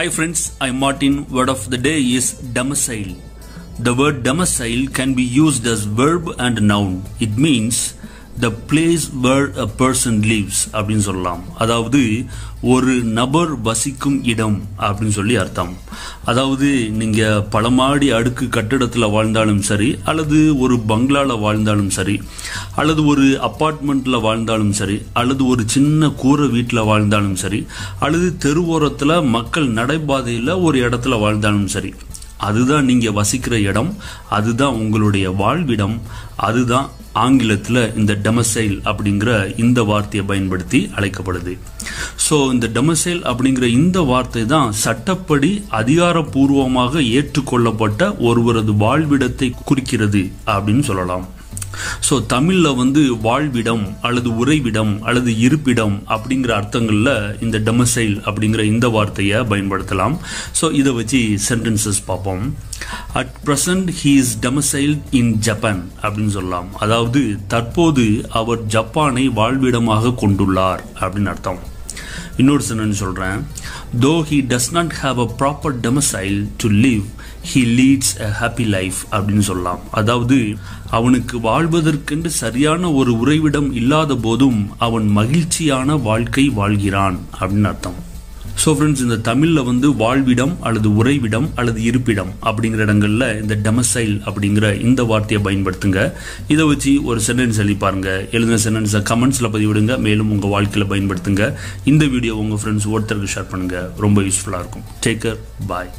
Hi friends, I'm Martin. Word of the day is domicile. The word domicile can be used as verb and noun. It means the place where a person lives. அப்படின்னு சொல்லலாம். அதாவது ஒரு நபர் வசிக்கும் இடம் அப்படின்னு சொல்லி அர்த்தம். அதாவது நீங்க பலமாடி அடுக்கு கட்டிடத்துல வாழ்ந்தாலும் சரி, அல்லது ஒரு பங்களால வாழ்ந்தாலும் சரி, அல்லது ஒரு அப்பார்ட்மெண்ட்ல வாழ்ந்தாலும் சரி, அல்லது ஒரு சின்ன கூரை வீட்டில் வாழ்ந்தாலும் சரி, அல்லது தெருவோரத்தில் மக்கள் நடைபாதையில் ஒரு இடத்துல வாழ்ந்தாலும் சரி, அதுதான் நீங்க வசிக்கிற இடம், அதுதான் உங்களுடைய வாழ்விடம். அதுதான் ஆங்கிலத்தில் இந்த டொமைசைல் அப்படிங்கிற இந்த வார்த்தையை பயன்படுத்தி அழைக்கப்படுது. ஸோ இந்த டொமைசைல் அப்படிங்கிற இந்த வார்த்தை தான் சட்டப்படி அதிகாரப்பூர்வமாக ஏற்றுக்கொள்ளப்பட்ட ஒருவரது வாழ்விடத்தை குறிக்கிறது அப்படின்னு சொல்லலாம். ஸோ தமிழில் வாழ்விடம் அல்லது உறைவிடம் அல்லது இருப்பிடம் அப்படிங்கிற அர்த்தங்களில் இந்த டொமைசைல் அப்படிங்கிற இந்த வார்த்தையை பயன்படுத்தலாம். ஸோ இதை வச்சு சென்டென்சஸ் பார்ப்போம். At present he is domiciled in Japan அப்படின்னு சொல்லலாம். அதாவது தற்போது அவர் ஜப்பானை வாழ்விடமாக கொண்டுள்ளார் அப்படின்னு அர்த்தம். இன்னொரு சென்டென்ஸ் சொல்கிறேன். Though he does not have a proper domicile to live he leads a happy life அப்படின்னு சொல்லலாம். அதாவது அவனுக்கு வாழ்வதற்கென்று சரியான ஒரு உறைவிடம் இல்லாத போதும் அவன் மகிழ்ச்சியான வாழ்க்கை வாழ்கிறான் அப்படின்னு அர்த்தம். ஸோ ஃப்ரெண்ட்ஸ், இந்த தமிழில் வாழ்விடம் அல்லது உறைவிடம் அல்லது இருப்பிடம் அப்படிங்கிற இடங்களில் இந்த டொமைசைல் அப்படிங்கிற இந்த வார்த்தையை பயன்படுத்துங்க. இதை வச்சு ஒரு சென்டென்ஸ் எழுதி பாருங்க. எழுதின சென்டென்ஸை கமெண்ட்ஸில் பதிவிடுங்க. மேலும் உங்கள் வாழ்க்கையில் பயன்படுத்துங்க. இந்த வீடியோ உங்கள் ஃப்ரெண்ட்ஸ் ஒருத்தருக்கு ஷேர் பண்ணுங்கள். ரொம்ப யூஸ்ஃபுல்லாக இருக்கும். Take care. பாய்.